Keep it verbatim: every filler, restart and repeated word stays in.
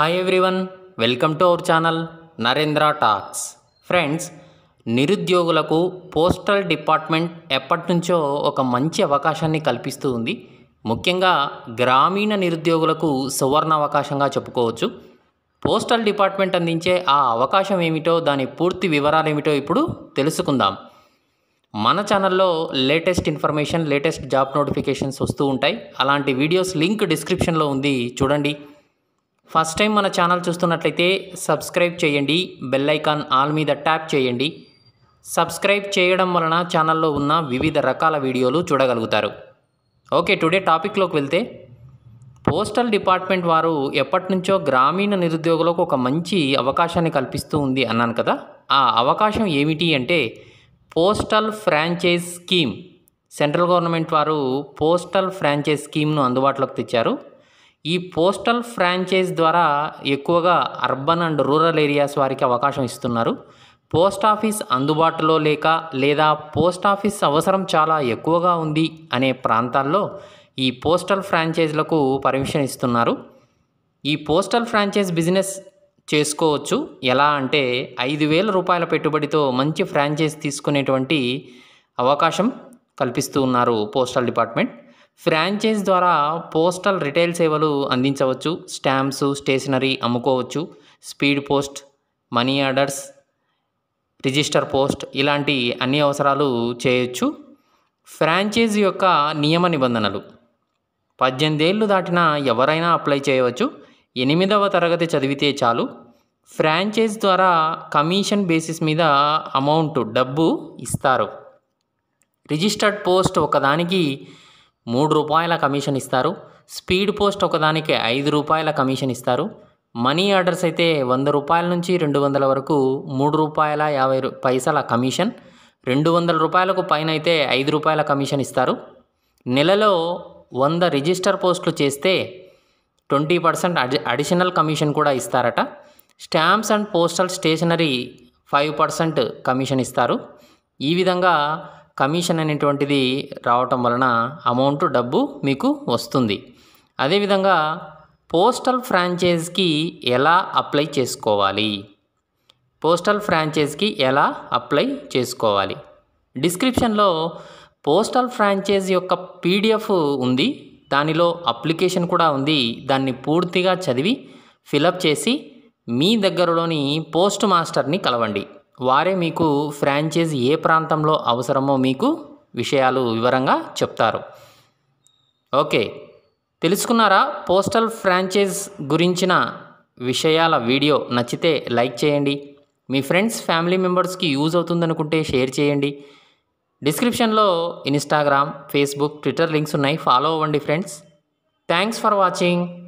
Hi everyone, welcome to our channel Narendra talks. Friends, నిరుద్యోగులకు postal department ఎప్పటి నుంచో ఒక మంచి అవకాశాన్ని కల్పిస్తుంది। ముఖ్యంగా గ్రామీణ నిరుద్యోగులకు సువర్ణ అవకాశంగా చెప్పుకోవచ్చు। పోస్టల్ డిపార్ట్మెంట్ అందించే ఆ అవకాశం ఏమిటో, దాని పూర్తి వివరాలు ఏమిటో ఇప్పుడు తెలుసుకుందాం। మన ఛానల్లో latest information, latest job notifications వస్తూ ఉంటాయి। అలాంటి వీడియోస్ లింక్ డిస్క్రిప్షన్లో ఉంది, చూడండి। ఫస్ట్ టైం మన ఛానల్ చూస్తున్నట్లయితే సబ్స్క్రైబ్ చేయండి, బెల్ ఐకాన్ ఆల్ మీద ట్యాప్ చేయండి। సబ్స్క్రైబ్ చేయడం వలన ఛానల్లో ఉన్న వివిధ రకాల వీడియోలు చూడగలుగుతారు। ఓకే, టుడే టాపిక్లోకి వెళ్తే, పోస్టల్ డిపార్ట్మెంట్ వారు ఎప్పటి నుంచో గ్రామీణ నిరుద్యోగులకు ఒక మంచి అవకాశాన్ని కల్పిస్తూ ఉంది అన్నాను కదా। ఆ అవకాశం ఏమిటి అంటే postal franchise scheme. Central government వారు పోస్టల్ ఫ్రాంచైజ్ స్కీమ్ను అందుబాటులోకి తెచ్చారు। ఈ పోస్టల్ ఫ్రాంచైజ్ ద్వారా ఎక్కువగా అర్బన్ అండ్ రూరల్ ఏరియాస్ వారికి అవకాశం ఇస్తున్నారు। పోస్ట్ ఆఫీస్ అందుబాటులో లేక లేదా పోస్ట్ ఆఫీస్ అవసరం చాలా ఎక్కువగా ఉంది అనే ప్రాంతాల్లో ఈ పోస్టల్ ఫ్రాంచైజ్లకు పర్మిషన్ ఇస్తున్నారు। ఈ పోస్టల్ ఫ్రాంచైజ్ బిజినెస్ చేసుకోవచ్చు। ఎలా అంటే ఐదు వేల రూపాయల పెట్టుబడితో మంచి ఫ్రాంచైజ్ తీసుకునేటువంటి అవకాశం కల్పిస్తూ ఉన్నారు పోస్టల్ డిపార్ట్మెంట్। ఫ్రాంచైజ్ ద్వారా పోస్టల్ రిటైల్ సేవలు అందించవచ్చు, స్టాంప్స్, స్టేషనరీ అమ్ముకోవచ్చు, speed post, money orders, register post, ఇలాంటి అన్ని అవసరాలు చేయొచ్చు। ఫ్రాంచైజ్ యొక్క నియమ నిబంధనలు: పద్దెనిమిది ఏళ్ళు దాటిన ఎవరైనా అప్లై చేయవచ్చు, ఎనిమిదవ తరగతి చదివితే చాలు। ఫ్రాంచైజ్ ద్వారా కమిషన్ బేసిస్ మీద అమౌంట్, డబ్బు ఇస్తారు। రిజిస్టర్డ్ పోస్ట్ ఒకదానికి మూడు రూపాయల కమిషన్ ఇస్తారు, స్పీడ్ పోస్ట్ ఒకదానికి ఐదు రూపాయల కమిషన్ ఇస్తారు, మనీ ఆర్డర్స్ అయితే వంద రూపాయల నుంచి రెండు వందల వరకు మూడు రూపాయల యాభై పైసల కమిషన్, రెండు వందల రూపాయలకు పైన అయితే ఐదు రూపాయల కమిషన్ ఇస్తారు। నెలలో వంద రిజిస్టర్ పోస్టులు చేస్తే ట్వంటీ పర్సెంట్ అడిషనల్ కమిషన్ కూడా ఇస్తారట। Stamps and postal stationery five percent commission ఇస్తారు। ఈ విధంగా కమిషన్ అనేటువంటిది రావటం వలన అమౌంట్, డబ్బు మీకు వస్తుంది। అదేవిధంగా పోస్టల్ ఫ్రాంచైజ్కి ఎలా అప్లై చేసుకోవాలి, పోస్టల్ ఫ్రాంచైజ్కి ఎలా అప్లై చేసుకోవాలి డిస్క్రిప్షన్లో పోస్టల్ ఫ్రాంచైజ్ యొక్క పీడిఎఫ్ ఉంది, దానిలో అప్లికేషన్ కూడా ఉంది। దాన్ని పూర్తిగా చదివి ఫిలప్ చేసి మీ దగ్గరలోని పోస్ట్ మాస్టర్ని కలవండి, వారే మీకు ఫ్రాంచైజ్ ఏ ప్రాంతంలో అవసరమో మీకు విషయాలు వివరంగా చెప్తారు। ఓకే, తెలుసుకున్నారా పోస్టల్ ఫ్రాంచైజ్ గురించిన విషయాల వీడియో? నచ్చితే లైక్ చేయండి, మీ ఫ్రెండ్స్, ఫ్యామిలీ మెంబర్స్కి యూజ్ అవుతుందనుకుంటే షేర్ చేయండి। డిస్క్రిప్షన్లో ఇన్స్టాగ్రామ్, ఫేస్బుక్, ట్విట్టర్ లింక్స్ ఉన్నాయి, ఫాలో అవ్వండి ఫ్రెండ్స్। Thanks for watching.